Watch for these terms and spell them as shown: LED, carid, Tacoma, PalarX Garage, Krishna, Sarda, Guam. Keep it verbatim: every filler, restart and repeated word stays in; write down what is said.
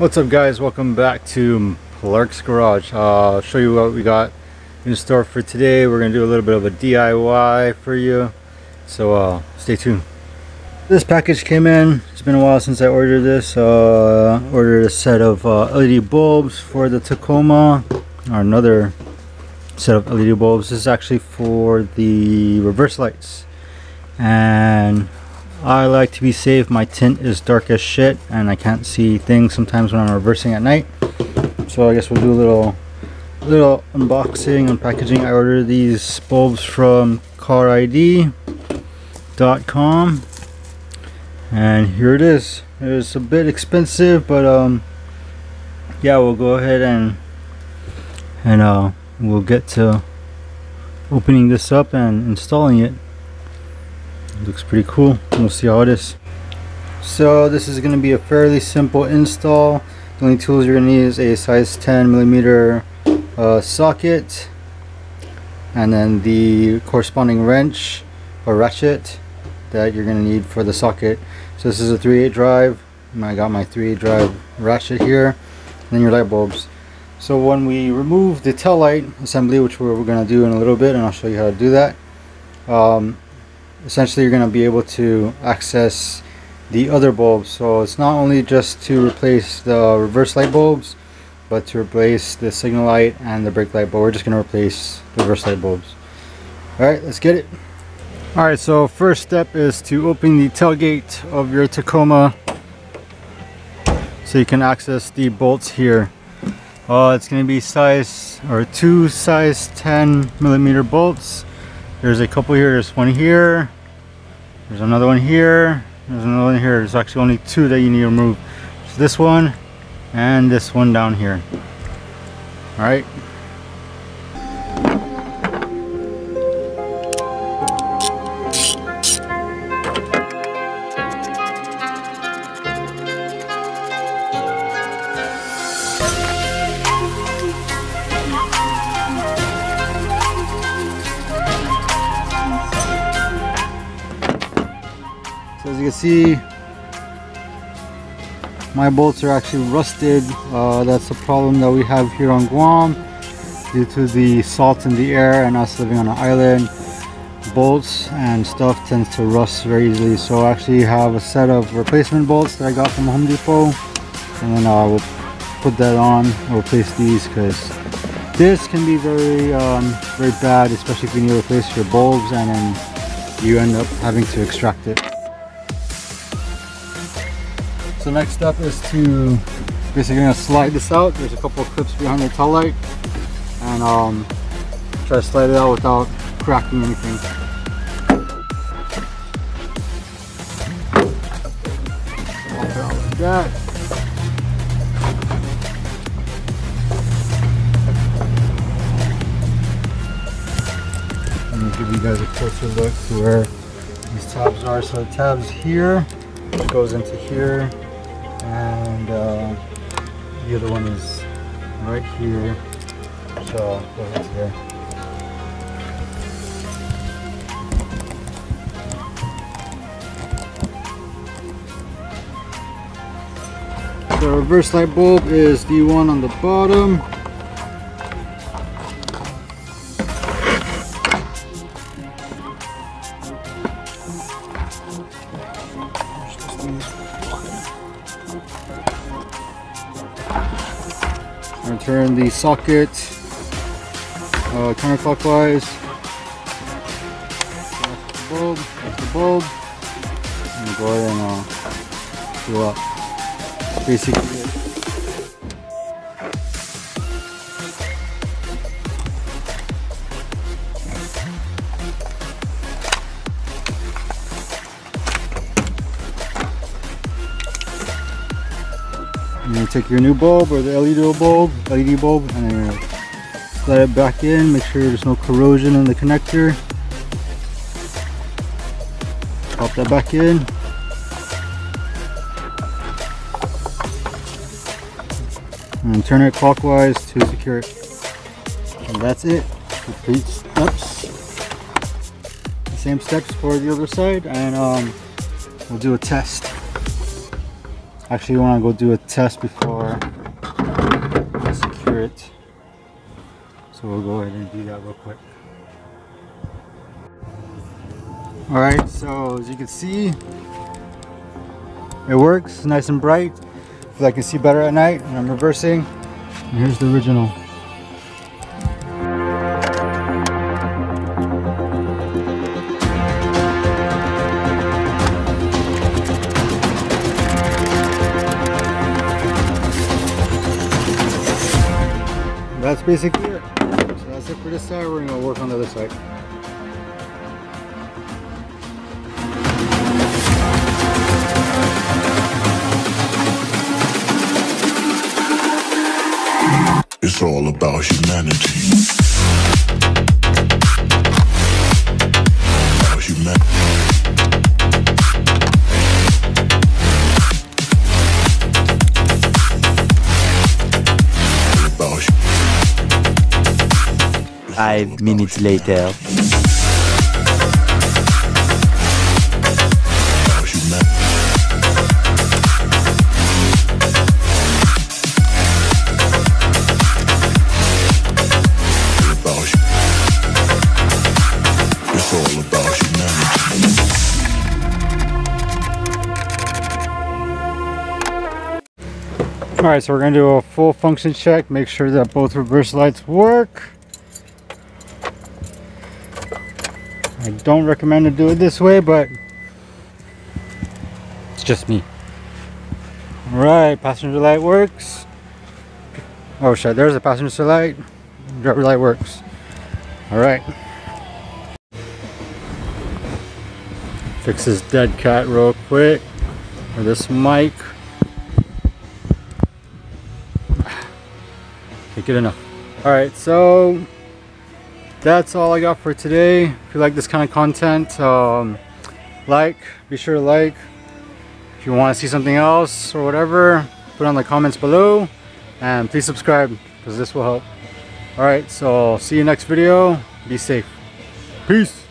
What's up guys, welcome back to PalarX Garage. Uh, I'll show you what we got in store for today. We're going to do a little bit of a D I Y for you, so uh, stay tuned. This package came in, it's been a while since I ordered this. Uh, ordered a set of uh, L E D bulbs for the Tacoma, or another set of L E D bulbs. This is actually for the reverse lights, and I like to be safe. My tint is dark as shit and I can't see things sometimes when I'm reversing at night, so I guess we'll do a little little unboxing and packaging. I ordered these bulbs from carid dot com. And here it is. It's a bit expensive, but um, yeah, we'll go ahead and and uh, we'll get to opening this up and installing it. It looks pretty cool. We'll see how it is. So this is going to be a fairly simple install. The only tools you're going to need is a size ten millimeter uh, socket, and then the corresponding wrench or ratchet that you're going to need for the socket. So this is a three eight drive, and I got my three eight drive ratchet here, and then your light bulbs. So when we remove the tail light assembly, which we're, we're going to do in a little bit, and I'll show you how to do that, um, essentially you're going to be able to access the other bulbs. So it's not only just to replace the reverse light bulbs, but to replace the signal light and the brake light, but we're just going to replace the reverse light bulbs. Alright, let's get it. Alright, so first step is to open the tailgate of your Tacoma so you can access the bolts here. Uh, it's going to be size or two size ten millimeter bolts. There's a couple here. There's one here. There's another one here. There's another one here. There's actually only two that you need to remove. So this one and this one down here. Alright. So as you can see, my bolts are actually rusted. Uh, that's a problem that we have here on Guam due to the salt in the air and us living on an island. Bolts and stuff tends to rust very easily, so I actually have a set of replacement bolts that I got from Home Depot, and then I will put that on and replace these, because this can be very um, very bad, especially if you need to replace your bulbs and then you end up having to extract it. So next step is to basically gonna slide this out. There's a couple of clips behind the tail light, and um, try to slide it out without cracking anything. Pop it out like that. Let me give you guys a closer look to where these tabs are. So the tab's here, it goes into here. And uh, the other one is right here, so go into there. The reverse light bulb is the one on the bottom. Turn the socket uh, counterclockwise. That's the bulb. That's the bulb. And go ahead and uh, do up. Basically, you're going to take your new bulb or the L E D bulb, L E D bulb, and then you're going to slide it back in. Make sure there's no corrosion in the connector. Pop that back in. And turn it clockwise to secure it. And that's it. Complete steps. The same steps for the other side, and um, we'll do a test. Actually, I want to go do a test before I secure it. So we'll go ahead and do that real quick. Alright, so as you can see, it works nice and bright. So I can see better at night when I'm reversing. And here's the original. That's basically it. So that's it for this side. We're gonna work on the other side. It's all about humanity. About humanity. Five minutes later. Alright, so we're going to do a full function check, make sure that both reverse lights work. I don't recommend to do it this way, but it's just me. Alright, passenger light works. Oh shit, there's a passenger light. Driver light works. Alright. Fix this dead cat real quick. Or this mic. Okay, good enough. Alright, so that's all I got for today. If you like this kind of content, um, like, be sure to like. If you want to see something else or whatever, put it in the comments below, and please subscribe because this will help. All right, so see you next video. Be safe. Peace.